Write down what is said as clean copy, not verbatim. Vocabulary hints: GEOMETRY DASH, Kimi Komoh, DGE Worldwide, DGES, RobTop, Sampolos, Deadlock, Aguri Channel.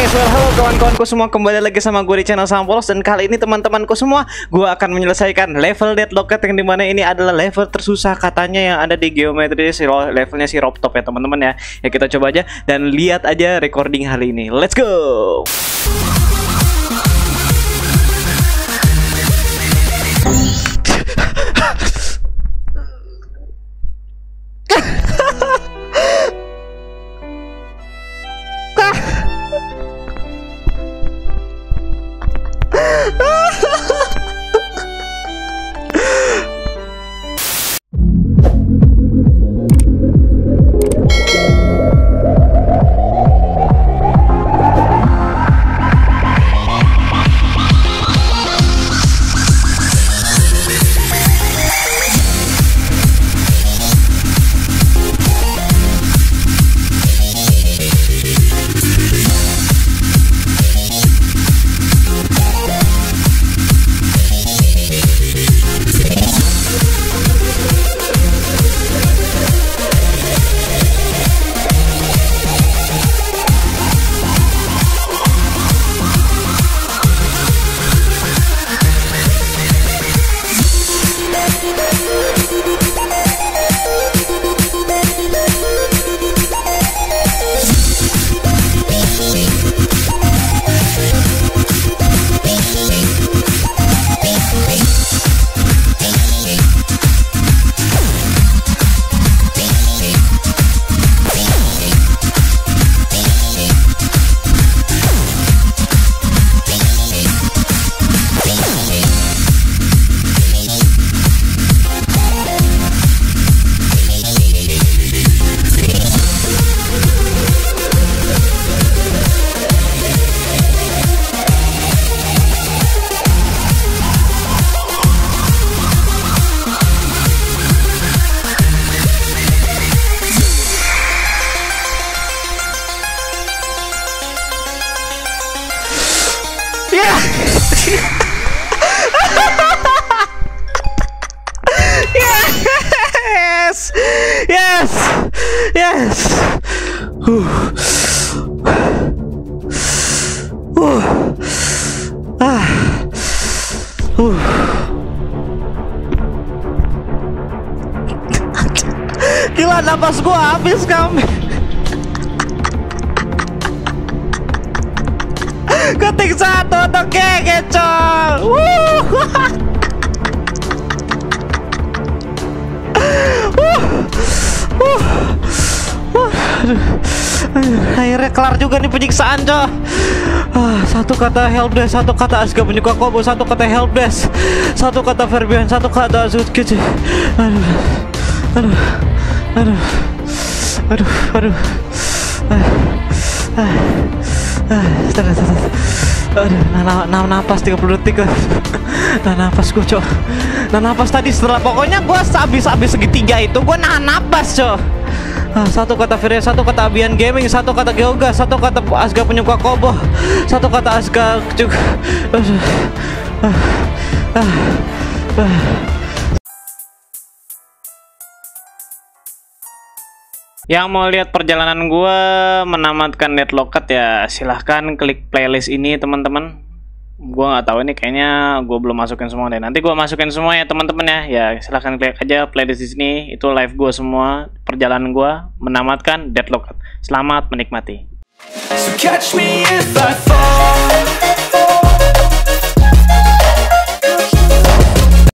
guys, well, halo kawan-kawanku semua, kembali lagi sama gue di channel Sampolos. Dan kali ini teman-temanku semua, gue akan menyelesaikan level Deadlock yang dimana ini adalah level tersusah katanya yang ada di Geometry Dash, levelnya si RobTop ya teman-teman ya. Ya kita coba aja dan lihat aja recording hari ini. Let's go. Gila, napas gua habis kami. Ketik satu atau kecol. Akhirnya kelar juga nih penyiksaan, coy. Satu kata helpdesk, satu kata Asga menyuka kobo, satu kata helpdesk, satu kata Ferbian, satu kata Azutkici. Aduh. Napas 30 detik. Napas gue, coy. Napas tadi setelah pokoknya gue habis segitiga itu gue nahan napas, coy. Satu kata Firya, satu kata Abian Gaming, satu kata Geoga, satu kata Asga penyuka kobo, satu kata Asga juga. Yang mau lihat perjalanan gue menamatkan Deadlock ya, silahkan klik playlist ini teman-teman. Gue nggak tahu ini, kayaknya gue belum masukin semua deh. Nanti gue masukin semua ya teman-teman ya. Ya silahkan klik aja playlist di sini. Itu live gue semua, perjalanan gue menamatkan Deadlock. Selamat menikmati. So catch me if I fall.